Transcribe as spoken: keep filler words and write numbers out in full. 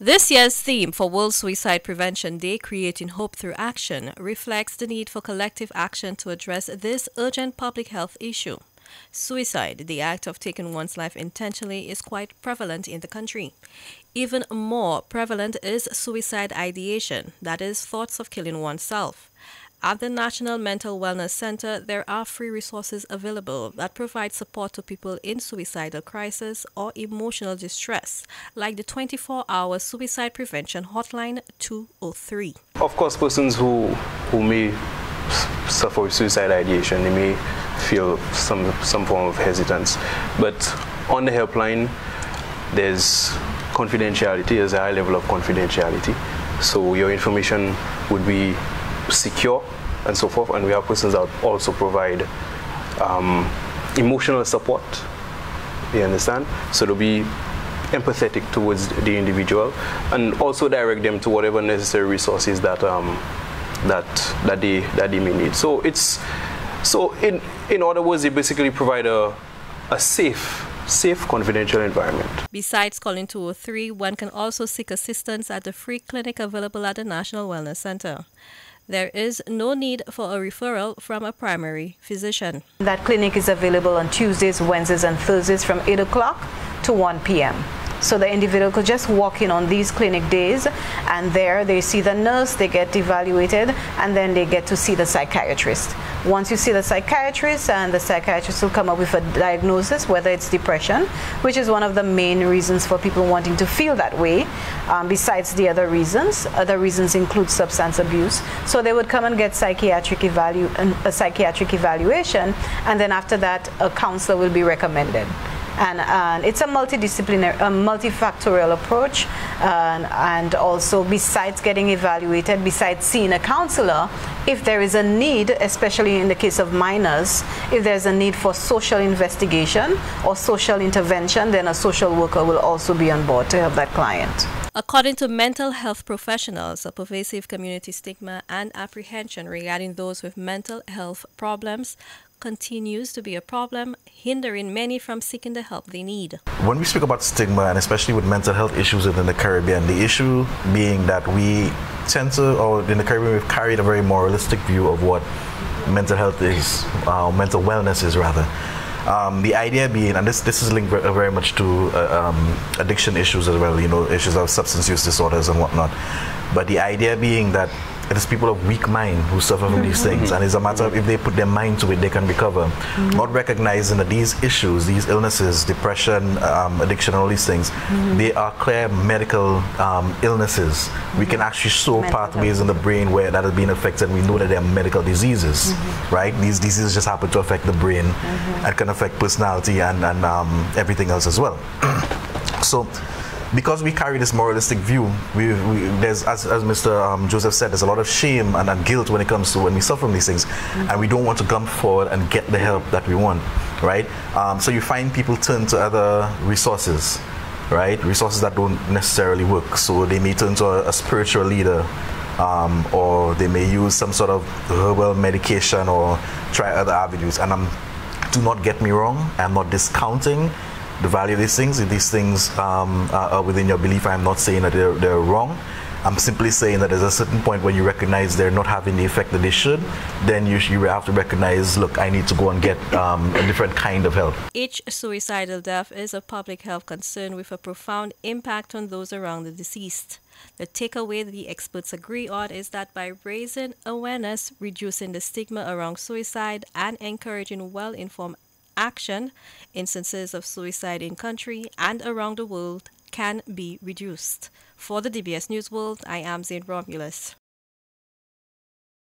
This year's theme for World Suicide Prevention Day, Creating Hope Through Action, reflects the need for collective action to address this urgent public health issue. Suicide, the act of taking one's life intentionally, is quite prevalent in the country. Even more prevalent is suicide ideation, that is, thoughts of killing oneself. At the National Mental Wellness Center, there are free resources available that provide support to people in suicidal crisis or emotional distress, like the twenty-four hour Suicide Prevention Hotline two oh three. Of course, persons who, who may suffer with suicide ideation, they may feel some, some form of hesitance. But on the helpline, there's confidentiality, there's a high level of confidentiality. So your information would be secure and so forth, and we have persons that also provide um, emotional support, you understand? So to be empathetic towards the individual and also direct them to whatever necessary resources that um, that that they that they may need. So it's so in in other words, they basically provide a a safe safe, confidential environment. Besides calling two oh three, one can also seek assistance at the free clinic available at the National Wellness Center. There is no need for a referral from a primary physician. That clinic is available on Tuesdays, Wednesdays, and Thursdays from eight o'clock to one p m So the individual could just walk in on these clinic days, and there they see the nurse, they get evaluated, and then they get to see the psychiatrist. Once you see the psychiatrist, and the psychiatrist will come up with a diagnosis, whether it's depression, which is one of the main reasons for people wanting to feel that way, um, besides the other reasons. Other reasons include substance abuse. So they would come and get psychiatric evalu- a psychiatric evaluation, and then after that a counselor will be recommended. And uh, it's a multidisciplinary, a multifactorial approach, uh, and also besides getting evaluated, besides seeing a counselor, if there is a need, especially in the case of minors, if there's a need for social investigation or social intervention, then a social worker will also be on board to help that client. According to mental health professionals, a pervasive community stigma and apprehension regarding those with mental health problems continues to be a problem, hindering many from seeking the help they need. When we speak about stigma, and especially with mental health issues within the Caribbean, the issue being that we tend to, or in the Caribbean, we've carried a very moralistic view of what mental health is, uh, mental wellness is rather. Um, the idea being, and this, this is linked very much to uh, um, addiction issues as well, you know, issues of substance use disorders and whatnot. But the idea being that it is people of weak mind who suffer from these things, and it's a matter of if they put their mind to it, they can recover. Mm-hmm. Not recognizing that these issues, these illnesses, depression, um, addiction, all these things, mm-hmm. they are clear medical um, illnesses. Mm-hmm. We can actually show medical pathways in the brain where that has been affected. We know that they are medical diseases, mm-hmm. right? These diseases just happen to affect the brain, mm-hmm. and can affect personality and, and um, everything else as well. So, because we carry this moralistic view, we, we, there's, as, as Mister Um, Joseph said, there's a lot of shame and, and guilt when it comes to when we suffer from these things, mm-hmm. and we don't want to come forward and get the help that we want, right? Um, so you find people turn to other resources, right? Resources that don't necessarily work. So they may turn to a, a spiritual leader, um, or they may use some sort of herbal medication or try other avenues. And um, do not get me wrong, I'm not discounting the value of these things. If these things um, are within your belief, I'm not saying that they're, they're wrong. I'm simply saying that there's a certain point when you recognize they're not having the effect that they should, then you, you have to recognize, look, I need to go and get um, a different kind of help. Each suicidal death is a public health concern with a profound impact on those around the deceased. The takeaway the experts agree on is that by raising awareness, reducing the stigma around suicide, and encouraging well-informed action, instances of suicide in country and around the world can be reduced. For the D B S News World, I am Zane Romulus.